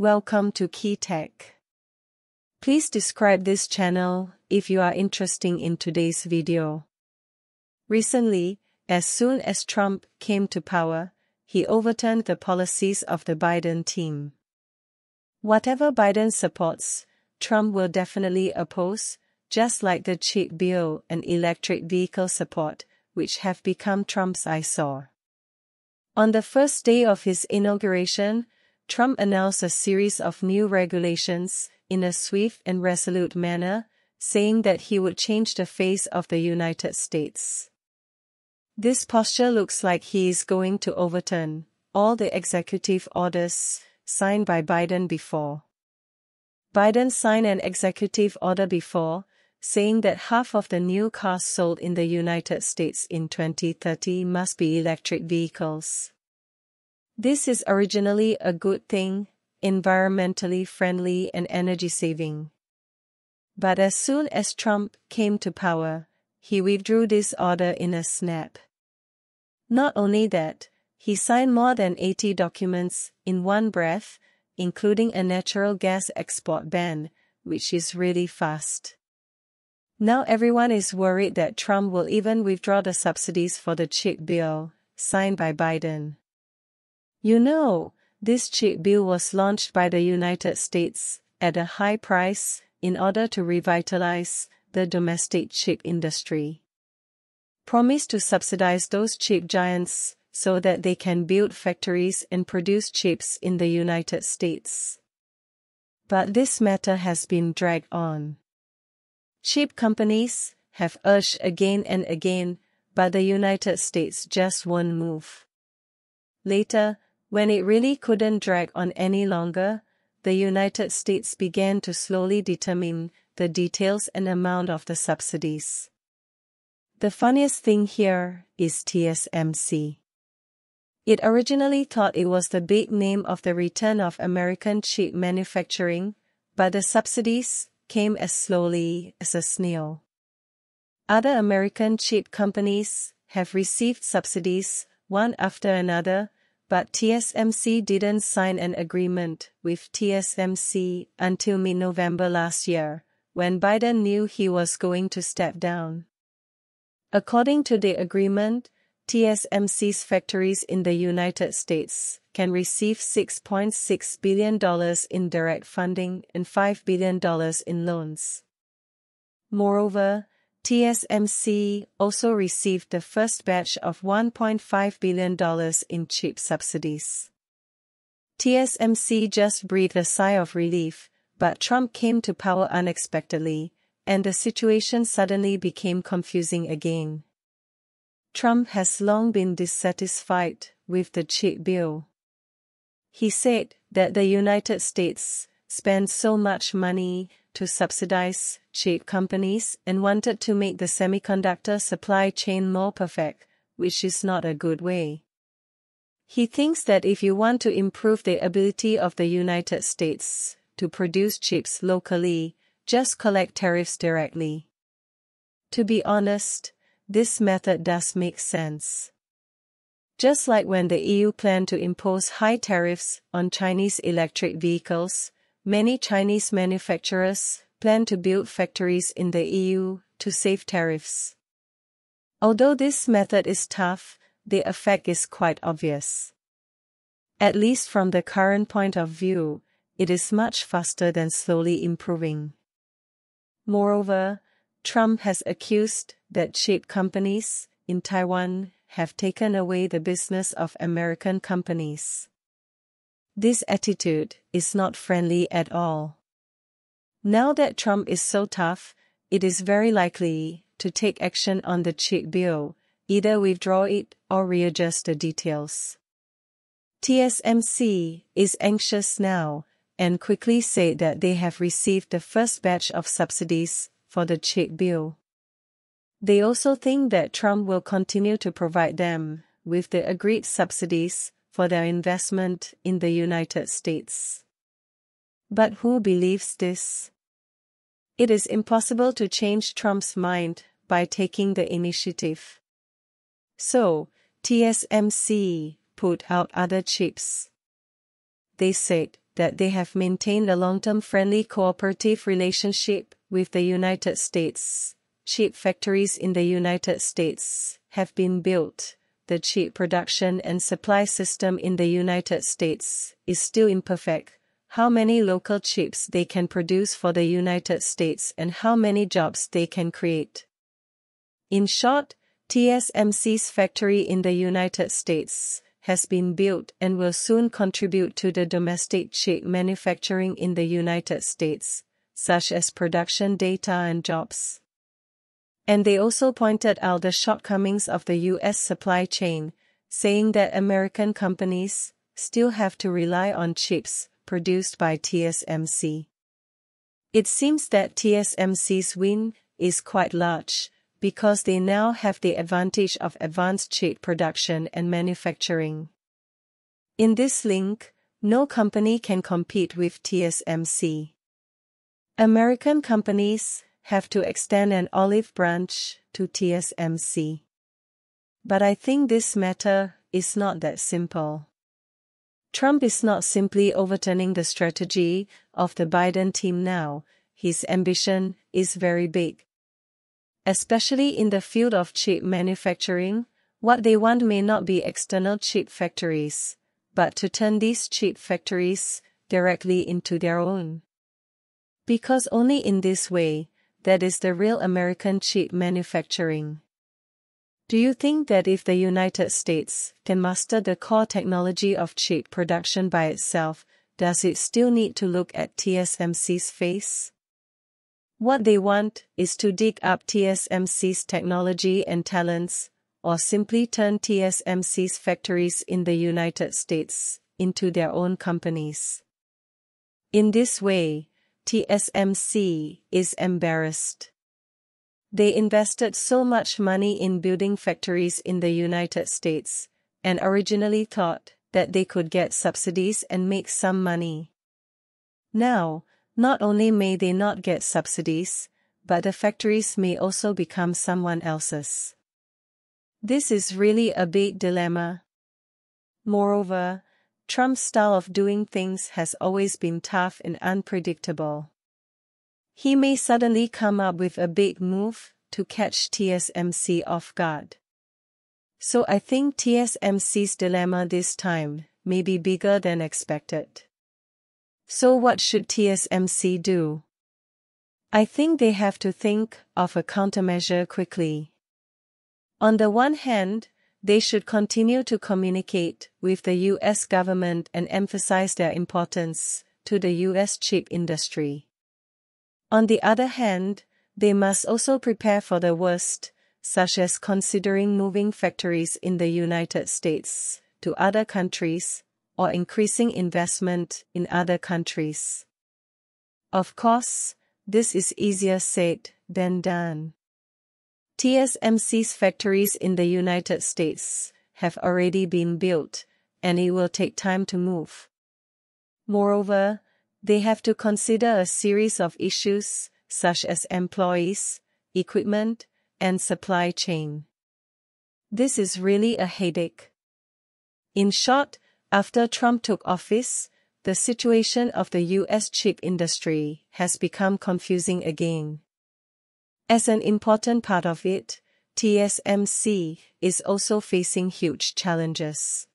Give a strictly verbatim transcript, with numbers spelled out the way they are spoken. Welcome to Key Tech. Please subscribe this channel if you are interested in today's video. Recently, as soon as Trump came to power, he overturned the policies of the Biden team. Whatever Biden supports, Trump will definitely oppose, just like the chip bill and electric vehicle support, which have become Trump's eyesore. On the first day of his inauguration, Trump announced a series of new regulations in a swift and resolute manner, saying that he would change the face of the United States. This posture looks like he is going to overturn all the executive orders signed by Biden before. Biden signed an executive order before, saying that half of the new cars sold in the United States in twenty thirty must be electric vehicles. This is originally a good thing, environmentally friendly and energy-saving. But as soon as Trump came to power, he withdrew this order in a snap. Not only that, he signed more than eighty documents in one breath, including a natural gas export ban, which is really fast. Now everyone is worried that Trump will even withdraw the subsidies for the chip bill, signed by Biden. You know, this chip bill was launched by the United States at a high price in order to revitalize the domestic chip industry. Promised to subsidize those chip giants so that they can build factories and produce chips in the United States. But this matter has been dragged on. Chip companies have urged again and again, but the United States just won't move. Later, when it really couldn't drag on any longer, the United States began to slowly determine the details and amount of the subsidies. The funniest thing here is T S M C. It originally thought it was the big name of the return of American chip manufacturing, but the subsidies came as slowly as a snail. Other American chip companies have received subsidies one after another, but T S M C didn't sign an agreement with T S M C until mid-November last year, when Biden knew he was going to step down. According to the agreement, T S M C's factories in the United States can receive six point six billion dollars in direct funding and five billion dollars in loans. Moreover, T S M C also received the first batch of one point five billion dollars in chip subsidies. T S M C just breathed a sigh of relief, but Trump came to power unexpectedly, and the situation suddenly became confusing again. Trump has long been dissatisfied with the chip bill. He said that the United States spends so much money to subsidize chip companies and wanted to make the semiconductor supply chain more perfect, which is not a good way. He thinks that if you want to improve the ability of the United States to produce chips locally, just collect tariffs directly. To be honest, this method does make sense. Just like when the E U planned to impose high tariffs on Chinese electric vehicles, many Chinese manufacturers plan to build factories in the E U to save tariffs. Although this method is tough, the effect is quite obvious. At least from the current point of view, it is much faster than slowly improving. Moreover, Trump has accused that chip companies in Taiwan have taken away the business of American companies. This attitude is not friendly at all. Now that Trump is so tough, it is very likely to take action on the chip bill, either withdraw it or readjust the details. T S M C is anxious now and quickly said that they have received the first batch of subsidies for the chip bill. They also think that Trump will continue to provide them with the agreed subsidies for their investment in the United States. But who believes this? It is impossible to change Trump's mind by taking the initiative. So, T S M C put out other chips. They said that they have maintained a long-term friendly cooperative relationship with the United States. Chip factories in the United States have been built. The chip production and supply system in the United States is still imperfect. How many local chips they can produce for the United States and how many jobs they can create. In short, T S M C's factory in the United States has been built and will soon contribute to the domestic chip manufacturing in the United States, such as production data and jobs. And they also pointed out the shortcomings of the U S supply chain, saying that American companies still have to rely on chips produced by T S M C. It seems that T S M C's win is quite large, because they now have the advantage of advanced chip production and manufacturing. In this link, no company can compete with T S M C. American companies have to extend an olive branch to T S M C. But I think this matter is not that simple. Trump is not simply overturning the strategy of the Biden team now. His ambition is very big. Especially in the field of chip manufacturing, what they want may not be external chip factories, but to turn these chip factories directly into their own. Because only in this way, that is the real American chip manufacturing. Do you think that if the United States can master the core technology of chip production by itself, does it still need to look at T S M C's face? What they want is to dig up T S M C's technology and talents, or simply turn T S M C's factories in the United States into their own companies. In this way, T S M C is embarrassed. They invested so much money in building factories in the United States and originally thought that they could get subsidies and make some money. Now, not only may they not get subsidies, but the factories may also become someone else's. This is really a big dilemma. Moreover, Trump's style of doing things has always been tough and unpredictable. He may suddenly come up with a big move to catch T S M C off guard. So I think T S M C's dilemma this time may be bigger than expected. So what should T S M C do? I think they have to think of a countermeasure quickly. On the one hand, they should continue to communicate with the U S government and emphasize their importance to the U S chip industry. On the other hand, they must also prepare for the worst, such as considering moving factories in the United States to other countries or increasing investment in other countries. Of course, this is easier said than done. T S M C's factories in the United States have already been built, and it will take time to move. Moreover, they have to consider a series of issues, such as employees, equipment, and supply chain. This is really a headache. In short, after Trump took office, the situation of the U S chip industry has become confusing again. As an important part of it, T S M C is also facing huge challenges.